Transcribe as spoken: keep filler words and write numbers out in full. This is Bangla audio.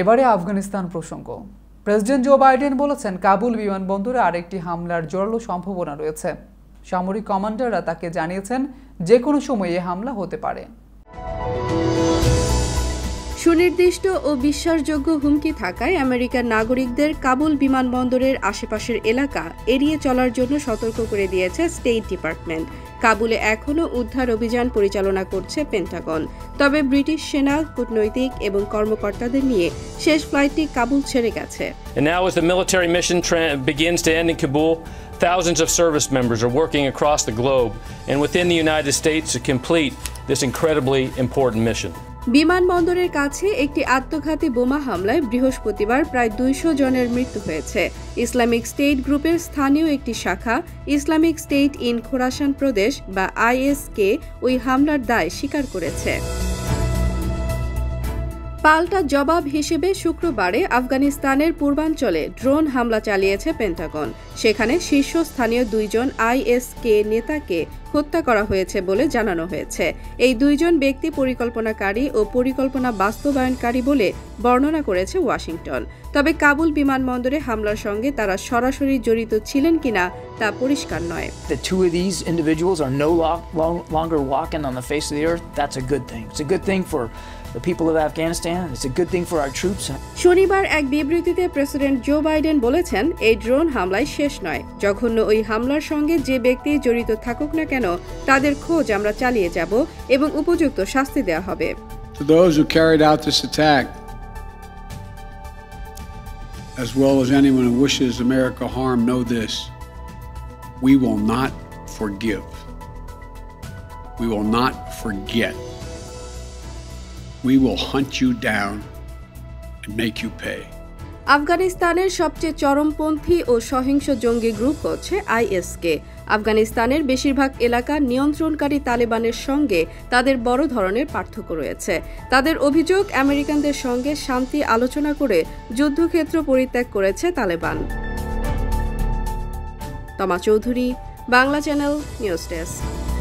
एबारे आफगानिस्तान प्रसंग प्रेसिडेंट जो बाइडेन बोलेছেন काबुल विमानबंदरे আরেকটি হামলার জোরালো সম্ভাবনা রয়েছে। সামরিক কমান্ডাররা তাকে জানিয়েছেন যে কোনো সময় এই হামলা হতে পারে। সুনির্দিষ্ট ও বিশ্বাসযোগ্য হুমকি থাকায় আমেরিকার নাগরিকদের কাবুল বিমানবন্দরের আশেপাশের এলাকা এড়িয়ে চলার জন্য সতর্ক করে দিয়েছে স্টেট ডিপার্টমেন্ট। কাবুলে এখনও উদ্ধার অভিযান পরিচালনা করছে পেন্টাগন। তবে ব্রিটিশ সেনা, কূটনৈতিক এবং কর্মকর্তাদের নিয়ে শেষ ফ্লাইটটি কাবুল ছেড়ে গেছে। And now as the military mission begins to end in Kabul, thousands of service members are working across the globe and within the United States to complete this incredibly important mission. বিমানবন্দরের কাছে একটি আত্মঘাতী বোমা হামলায় বৃহস্পতিবার প্রায় দুইশো জনের মৃত্যু হয়েছে। ইসলামিক স্টেট গ্রুপের স্থানীয় একটি শাখা ইসলামিক স্টেট ইন খোরাসান প্রদেশ বা আইএসকে ওই হামলার দায় স্বীকার করেছে। পাল্টা জবাব হিসেবে শুক্রবারে আফগানিস্তানের পূর্বাঞ্চলে ড্রোন হামলা চালিয়েছে পেন্টাগন। সেখানে শীর্ষস্থানীয় দুইজন আইএসকে নেতাকে হত্যা করা হয়েছে বলে জানানো হয়েছে। এই দুইজন ব্যক্তি পরিকল্পনাকারী ও পরিকল্পনা বাস্তবায়নকারী বলে বর্ণনা করেছে ওয়াশিংটন। তবে কাবুল বিমানবন্দরে হামলার সঙ্গে তারা সরাসরি জড়িত ছিলেন কিনা তা পরিষ্কার নয়। The two of these individuals are no longer walking on the face of the earth. That's a good thing. It's a good thing for the people of Afghanistan. It's a good thing for our troops. শনিবার এক বিবৃতিতে প্রেসিডেন্ট জো বাইডেন বলেছেন এই ড্রোন হামলায় শেষ নয়। যখন ওই হামলার সঙ্গে যে ব্যক্তি জড়িত থাকুক না কেন তাদের খোঁজ আমরা চালিয়ে যাব এবং উপযুক্ত শাস্তি দেয়া হবে। To those who carried out this attack, as well as anyone who wishes America harm, know this. We will not forgive. We will not forget. We will hunt you down and make you pay. আফগানিস্তানের সবচেয়ে চরমপন্থী ও সহিংস জঙ্গি গ্রুপ হচ্ছে আইএসকে। আফগানিস্তানের বেশিরভাগ এলাকা নিয়ন্ত্রণকারী তালেবানের সঙ্গে তাদের বড় ধরনের পার্থক্য রয়েছে। তাদের অভিযোগ, আমেরিকানদের সঙ্গে শান্তি আলোচনা করে যুদ্ধক্ষেত্র পরিত্যাগ করেছে Taliban. Toma Chowdhury, Bangla channel, news desk.